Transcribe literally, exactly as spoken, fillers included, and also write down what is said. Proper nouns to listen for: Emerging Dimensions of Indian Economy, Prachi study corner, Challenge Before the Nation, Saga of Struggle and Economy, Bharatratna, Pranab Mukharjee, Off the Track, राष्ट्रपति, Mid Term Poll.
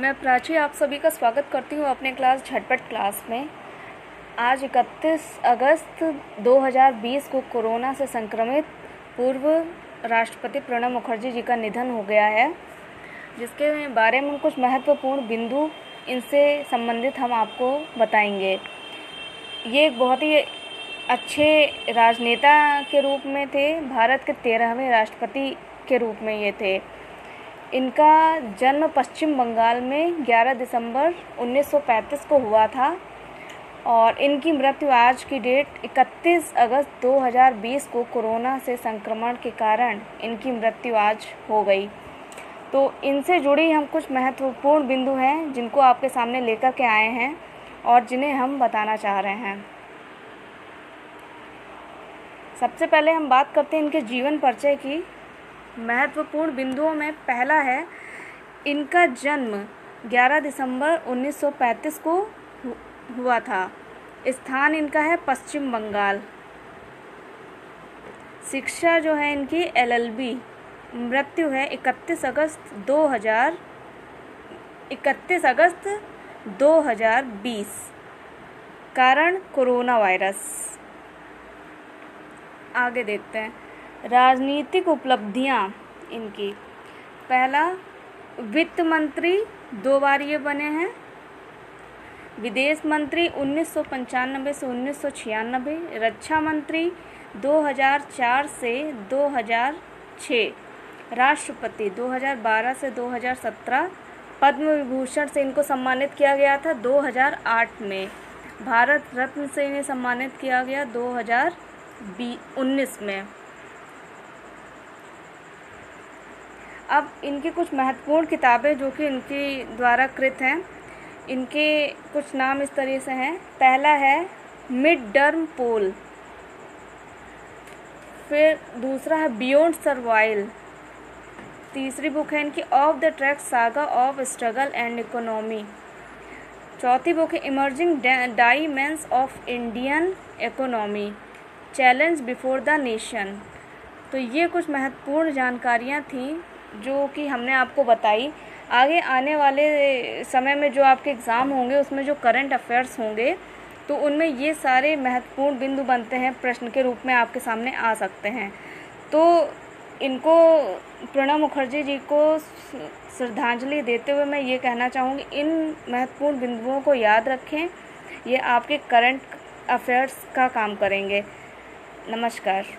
मैं प्राची आप सभी का स्वागत करती हूँ अपने क्लास झटपट क्लास में। आज इकतीस अगस्त दो हज़ार बीस को कोरोना से संक्रमित पूर्व राष्ट्रपति प्रणब मुखर्जी जी का निधन हो गया है, जिसके बारे में कुछ महत्वपूर्ण बिंदु इनसे संबंधित हम आपको बताएंगे। ये एक बहुत ही अच्छे राजनेता के रूप में थे, भारत के तेरहवें राष्ट्रपति के रूप में ये थे। इनका जन्म पश्चिम बंगाल में ग्यारह दिसंबर उन्नीस सौ पैंतीस को हुआ था और इनकी मृत्यु आज की डेट इकतीस अगस्त दो हज़ार बीस को कोरोना से संक्रमण के कारण इनकी मृत्यु आज हो गई। तो इनसे जुड़ी हम कुछ महत्वपूर्ण बिंदु हैं जिनको आपके सामने लेकर के आए हैं और जिन्हें हम बताना चाह रहे हैं। सबसे पहले हम बात करते हैं इनके जीवन परिचय की। महत्वपूर्ण बिंदुओं में पहला है, इनका जन्म ग्यारह दिसंबर उन्नीस सौ पैंतीस को हुआ था। स्थान इनका है पश्चिम बंगाल। शिक्षा जो है इनकी एल एल बी। मृत्यु है इकतीस अगस्त दो हज़ार बीस। कारण कोरोना वायरस। आगे देखते हैं राजनीतिक उपलब्धियां इनकी। पहला, वित्त मंत्री दो बार ये बने हैं, विदेश मंत्री उन्नीस सौ पंचानबे से उन्नीस सौ छियानबे, रक्षा मंत्री दो हज़ार चार से दो हज़ार छः, राष्ट्रपति दो हज़ार बारह से दो हज़ार सत्रह, पद्म विभूषण से इनको सम्मानित किया गया था दो हज़ार आठ में, भारत रत्न से इन्हें सम्मानित किया गया दो हज़ार उन्नीस में। अब इनकी कुछ महत्वपूर्ण किताबें जो कि इनके द्वारा कृत हैं, इनके कुछ नाम इस तरह से हैं। पहला है मिड टर्म पोल, फिर दूसरा है बियॉन्ड सर्वाइवल, तीसरी बुक है इनकी off the track saga of struggle and economy, चौथी बुक है emerging dimensions of Indian economy, challenge before the nation. तो ये कुछ महत्वपूर्ण जानकारियाँ थीं जो कि हमने आपको बताई। आगे आने वाले समय में जो आपके एग्ज़ाम होंगे उसमें जो करंट अफेयर्स होंगे तो उनमें ये सारे महत्वपूर्ण बिंदु बनते हैं, प्रश्न के रूप में आपके सामने आ सकते हैं। तो इनको, प्रणब मुखर्जी जी को श्रद्धांजलि देते हुए मैं ये कहना चाहूँगी, इन महत्वपूर्ण बिंदुओं को याद रखें, ये आपके करंट अफेयर्स का काम करेंगे। नमस्कार।